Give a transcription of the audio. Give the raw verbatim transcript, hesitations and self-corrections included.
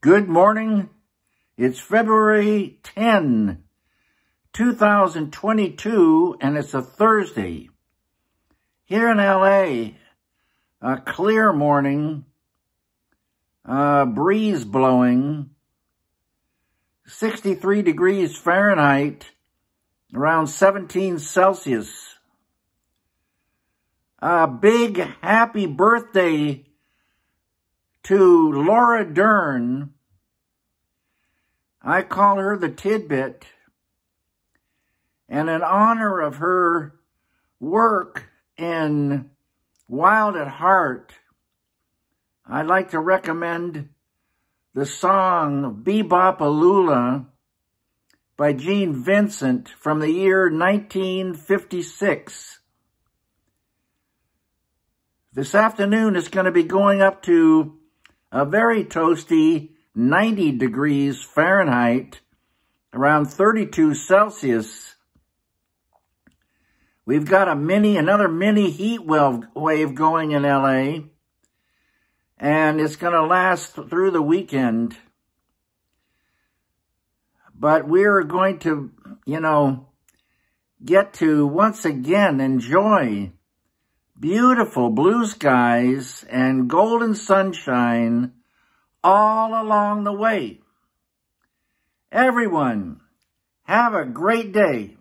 Good morning. It's February tenth, two thousand twenty-two, and it's a Thursday. Here in L A, a clear morning, a breeze blowing, sixty-three degrees Fahrenheit, around seventeen Celsius. A big happy birthday to Laura Dern. I call her the tidbit. And in honor of her work in Wild at Heart, I'd like to recommend the song Be-Bop-A-Lula by Gene Vincent from the year nineteen fifty-six. This afternoon is going to be going up to a very toasty ninety degrees Fahrenheit, around thirty-two Celsius. We've got a mini, another mini heat wave going in L A, and it's going to last through the weekend. But we're going to, you know, get to once again enjoy beautiful blue skies and golden sunshine all along the way. Everyone, have a great day.